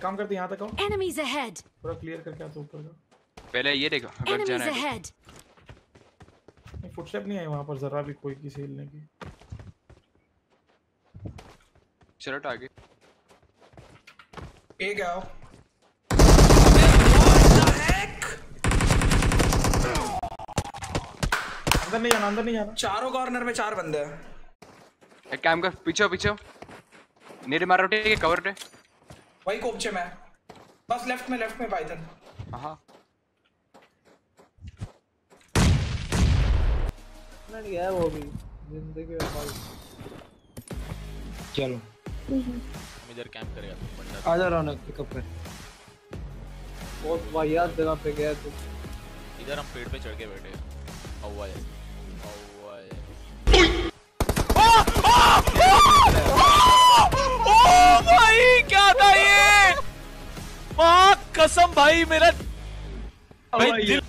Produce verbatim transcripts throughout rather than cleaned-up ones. एक काम करते हैं, यहाँ तक आओ, एनिमीज अहेड, पूरा क्लियर करके आता ऊपर का। पहले ये देखो घर जाना है, एनिमीज अहेड। नहीं फुटस्टेप नहीं है वहां पर जरा भी, कोई किसी हिलने की। शर्ट आगे एक आओ। अबे व्हाट द हेक, अंदर नहीं जाना, अंदर नहीं जाना। चारों कॉर्नर में चार बंदे हैं। एक काम कर, पीछे पीछे नेड़े मारो, ठीक है कवर दे भाई कोपचे में, बस लेफ्ट में, लेफ्ट में पाइथन। हां नहीं गया वो भी जिंदगी में भाई। चलो इधर कैंप करेगा बंदा, आ जा रौनक पिकअप कर। बहुत वाहियात जगह पे गया तू। इधर हम पेड़ पे चढ़ के बैठे हैं। हवा है, हवा है। आ आ ओ भाई क्या था ये, मां कसम भाई मेरा भाई दिल।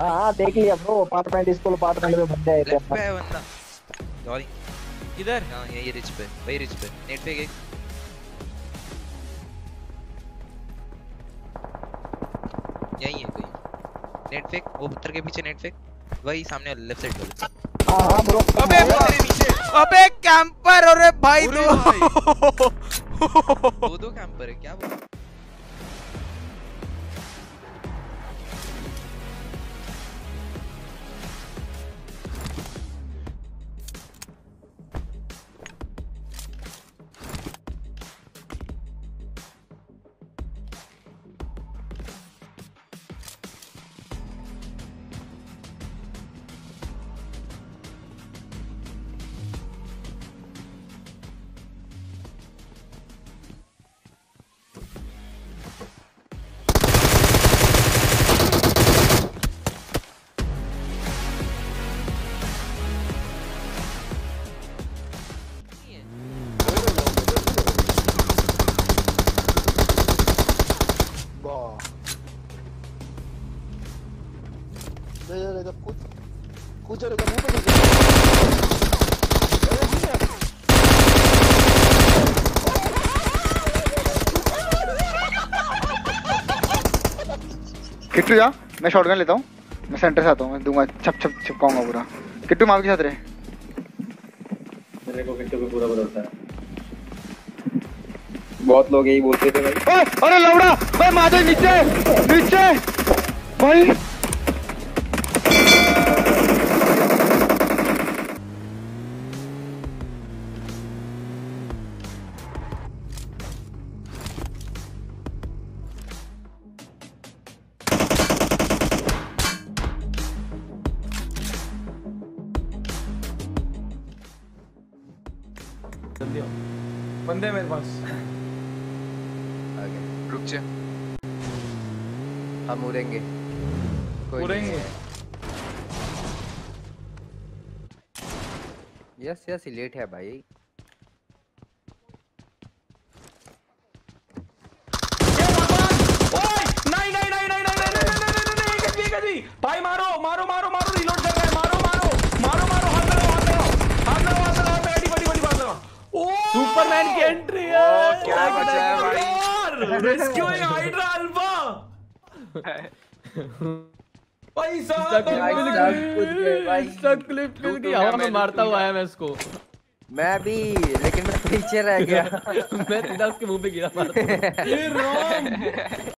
हां देख लिया ब्रो, अपार्टमेंट स्कूल अपार्टमेंट में बंदे आए थे। पे बंदा सॉरी इधर, हां ये रिच पे भाई, रिच पे नेट पे गए। यही है कोई नेट फेक, वो पत्थर के पीछे नेट फेक, वही सामने लेफ्ट साइड वाले। हां हां ब्रो, अबे तेरे पीछे, अबे कैंपर। अरे भाई दो दो दो कैंपर है क्या वो? कुछ रहेगा मुंह पे किट्टू जा, मैं शॉटगन लेता हूँ, मैं सेंटर से आता हूँ, मैं दूंगा छप छप छिपकाऊंगा पूरा। किट्टू मार के साथ रहे, मेरे को किट्टू पे पूरा बदलता है। बहुत लोग यही बोलते थे भाई। अरे लौड़ा भाई, माधव नीचे नीचे भाई। बंदे मेरे पास आगे रुक जा, हम उड़ेंगे उड़ेंगे। यस यस ही लेट है भाई। नहीं नहीं नहीं नहीं नहीं नहीं भाई, मारो मारो मारो मारो, रिलोड कर रहा है, मारो मारो मारो मारो। हाथ लगाओ हाथ लगाओ हाथ लगाओ हाथ लगाओ, बड़ी बड़ी बड़ी बात लगाओ। सुपरमैन की एंट्री है। क्या बचा है भाई, रेस्क्यूइंग हाइड्रा अल्फा। भाई साहब शॉट क्लिप क्लिप की हवा में मारता हुआ आया मैं इसको। मैं भी, लेकिन मैं पीछे रह गया। मैं सीधा उसके मुंह पे गिरा मारा। ये रॉन्ग